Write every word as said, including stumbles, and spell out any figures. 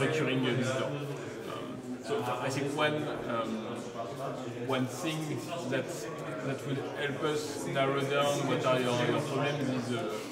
recurring visitor. Um, so I think one um, one thing that that will help us narrow down what are your problems is uh,